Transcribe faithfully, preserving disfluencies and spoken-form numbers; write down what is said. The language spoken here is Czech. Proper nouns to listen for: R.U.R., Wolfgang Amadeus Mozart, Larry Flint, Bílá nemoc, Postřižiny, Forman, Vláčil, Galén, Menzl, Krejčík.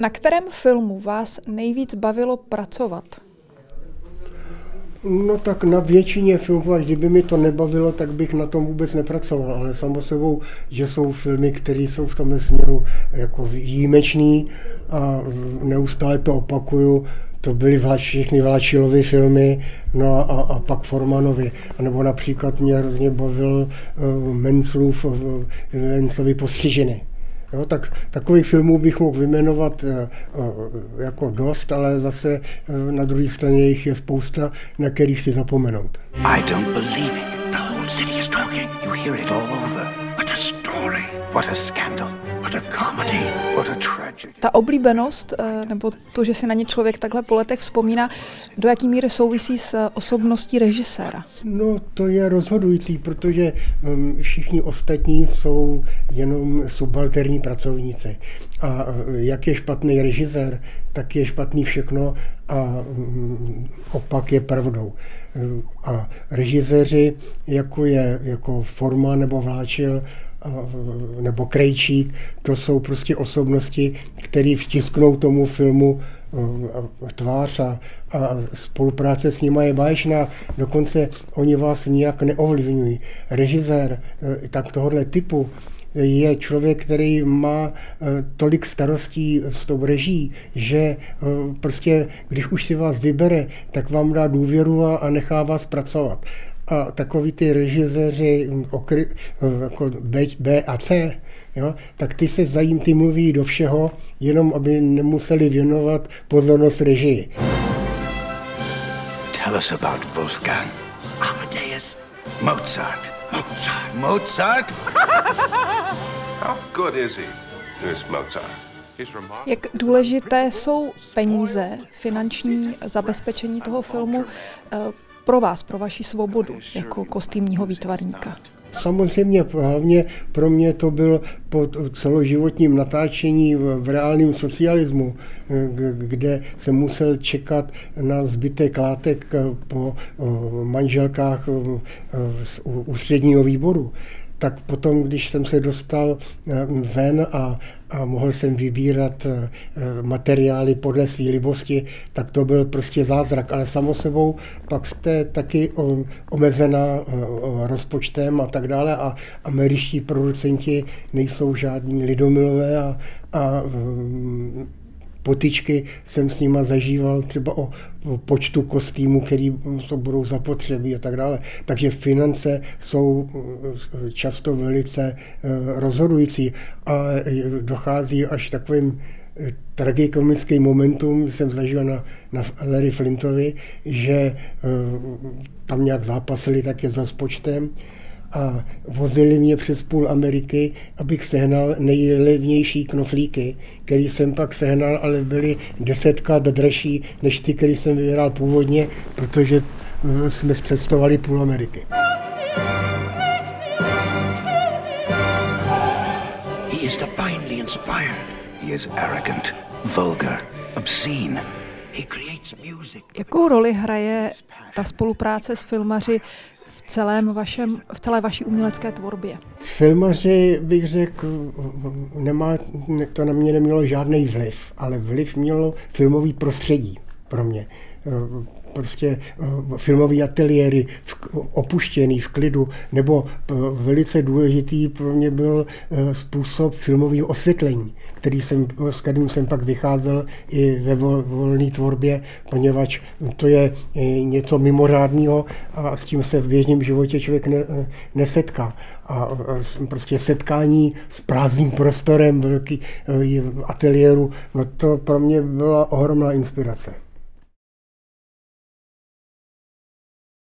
Na kterém filmu vás nejvíc bavilo pracovat? No tak na většině filmů, a kdyby mi to nebavilo, tak bych na tom vůbec nepracoval, ale samo sebou, že jsou filmy, které jsou v tomhle směru jako výjimečný a neustále to opakuju, to byly všechny Vláčilovy filmy, no a, a pak Formanovi. A nebo například mě hrozně bavil uh, Menzlův, uh, Menzlovi Postřižiny. Jo, tak, takových filmů bych mohl vyjmenovat uh, jako dost, ale zase uh, na druhé straně jich je spousta, na kterých si zapomenout. I don't believe it. The whole city is talking. You hear it all over. What a story. What a scandal. What a comedy. What a tragedy. Ta oblíbenost, uh, nebo to, že si na ně člověk takhle po letech vzpomíná, do jaký míry souvisí s osobností režiséra? No, to je rozhodující, protože um, všichni ostatní jsou jenom subalterní pracovníci. A jak je špatný režisér, tak je špatný všechno a opak je pravdou. A režiséři, jako je jako Forman nebo Vláčil nebo Krejčík, to jsou prostě osobnosti, které vtisknou tomu filmu tvář a, a spolupráce s nima je báječná, dokonce oni vás nijak neovlivňují. Režisér tak tohohle typu je člověk, který má tolik starostí s tou režií, že prostě, když už si vás vybere, tak vám dá důvěru a, a nechá vás pracovat. A takový ty režiséři okry, jako B, B a C, jo, tak ty se zajím, ty mluví do všeho, jenom aby nemuseli věnovat pozornost režii. Tell us about Wolfgang, Amadeus, Mozart. Mozart? Mozart? How good is he? This Mozart. Jak důležité jsou peníze, finanční zabezpečení toho filmu pro vás, pro vaši svobodu jako kostýmního výtvarníka? Samozřejmě, hlavně pro mě to byl po celoživotním natáčení v reálném socialismu, kde jsem musel čekat na zbytek látek po manželkách z ústředního výboru. Tak potom, když jsem se dostal ven a, a mohl jsem vybírat materiály podle své libosti, tak to byl prostě zázrak. Ale samo sebou pak jste taky omezená rozpočtem a tak dále a američtí producenti nejsou žádní lidomilové a, a potyčky jsem s nima zažíval třeba o počtu kostýmů, který to budou zapotřebí a tak dále. Takže finance jsou často velice rozhodující a dochází až takovým tragikomickým momentům, jsem zažil na, na Larry Flintovi, že tam nějak zápasili také s rozpočtem a vozili mě přes půl Ameriky, abych sehnal nejlevnější knoflíky, které jsem pak sehnal, ale byly desetkrát dražší než ty, které jsem vyhrál původně, protože jsme cestovali půl Ameriky. He is divinely inspired. He is arrogant, vulgar, obscene. Jakou roli hraje ta spolupráce s filmaři v, celém vašem, v celé vaší umělecké tvorbě? Filmaři, bych řekl, nemá, to na mě nemělo žádný vliv, ale vliv mělo filmové prostředí pro mě. Prostě filmové ateliéry opuštěný v klidu, nebo velice důležitý pro mě byl způsob filmového osvětlení, který jsem, s kterým jsem pak vycházel i ve volné tvorbě, poněvadž to je něco mimořádného a s tím se v běžném životě člověk ne, nesetká. A prostě setkání s prázdným prostorem velký ateliéru, no to pro mě byla ohromná inspirace.